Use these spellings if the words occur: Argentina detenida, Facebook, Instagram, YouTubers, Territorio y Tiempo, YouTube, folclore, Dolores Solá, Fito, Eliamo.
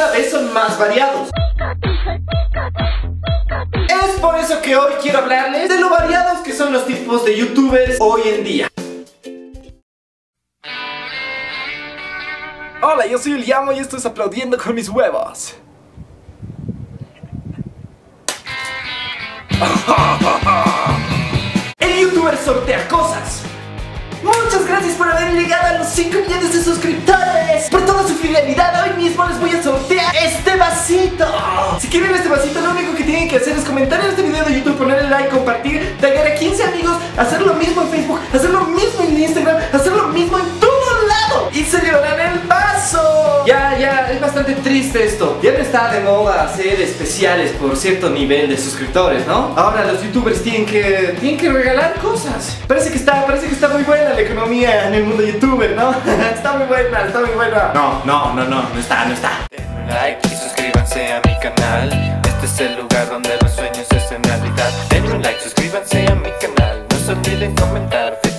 cada vez son más variados. Es por eso que hoy quiero hablarles de lo variados que son los tipos de youtubers hoy en día. Hola, yo soy Eliamo y esto es Aplaudiendo con mis huevos. El youtuber sortea cosas. Muchas gracias por haber llegado a los 5 millones de suscriptores. Por toda su fidelidad, hoy mismo les voy a sortear este vasito. Si quieren este vasito, lo único que tienen que hacer es comentar en este video de YouTube, ponerle like, compartir, taggear a 15 amigos, hacer lo mismo en Facebook, hacer lo mismo en Instagram, hacer lo mismo en todo lado, y se llevarán el vaso. Ya, es bastante triste esto. Ya no está de moda hacer especiales por cierto nivel de suscriptores, ¿no? Ahora los youtubers tienen que regalar cosas. Parece que está muy buena la economía en el mundo youtuber, ¿no? está muy buena. No está. Denme like y suscríbanse a mi canal. Este es el lugar donde los sueños se hacen realidad. Denme like, suscríbanse a mi canal. No se olviden comentar.